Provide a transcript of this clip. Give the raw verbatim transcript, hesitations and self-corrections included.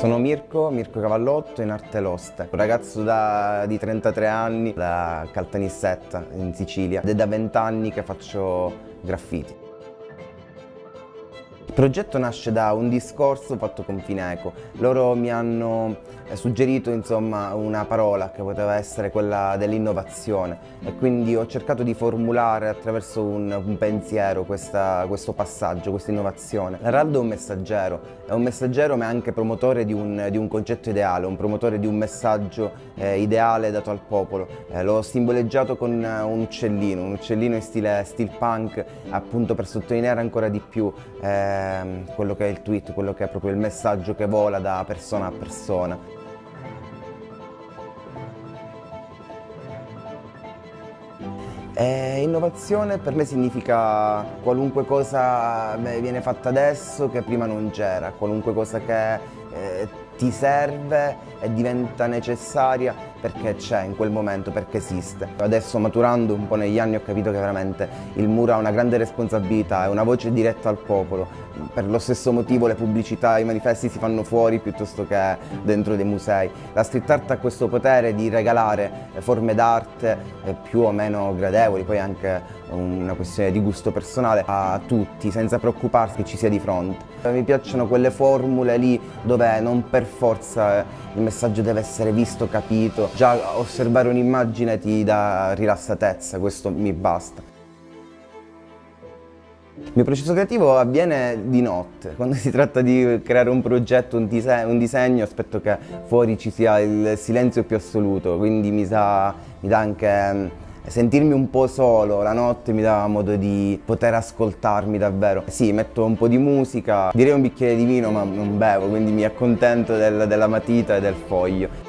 Sono Mirko, Mirko Cavallotto, in arte Loste, un ragazzo da, di trentatré anni, da Caltanissetta in Sicilia, ed è da venti anni che faccio graffiti. Il progetto nasce da un discorso fatto con Fineco. Loro mi hanno suggerito, insomma, una parola che poteva essere quella dell'innovazione, e quindi ho cercato di formulare attraverso un, un pensiero questa, questo passaggio, questa innovazione. L'Araldo è un messaggero, è un messaggero ma è anche promotore di un, di un concetto ideale, un promotore di un messaggio eh, ideale dato al popolo. Eh, l'ho simboleggiato con un uccellino, un uccellino in stile steel punk, appunto per sottolineare ancora di più eh, quello che è il tweet, quello che è proprio il messaggio che vola da persona a persona. E innovazione per me significa qualunque cosa viene fatta adesso che prima non c'era, qualunque cosa che eh, ti serve e diventa necessaria perché c'è in quel momento, perché esiste. Adesso, maturando un po' negli anni, ho capito che veramente il muro ha una grande responsabilità, è una voce diretta al popolo. Per lo stesso motivo le pubblicità, i manifesti si fanno fuori piuttosto che dentro dei musei. La street art ha questo potere di regalare forme d'arte più o meno gradevoli, poi anche una questione di gusto personale, a tutti, senza preoccuparsi che ci sia di fronte. Mi piacciono quelle formule lì dove non per forza il messaggio deve essere visto, capito. Già osservare un'immagine ti dà rilassatezza, questo mi basta. Il mio processo creativo avviene di notte. Quando si tratta di creare un progetto, un, dise un disegno, aspetto che fuori ci sia il silenzio più assoluto, quindi mi, sa, mi dà anche... sentirmi un po' solo la notte, mi dava modo di poter ascoltarmi davvero. Sì, metto un po' di musica, direi un bicchiere di vino, ma non bevo, quindi mi accontento del, della matita e del foglio.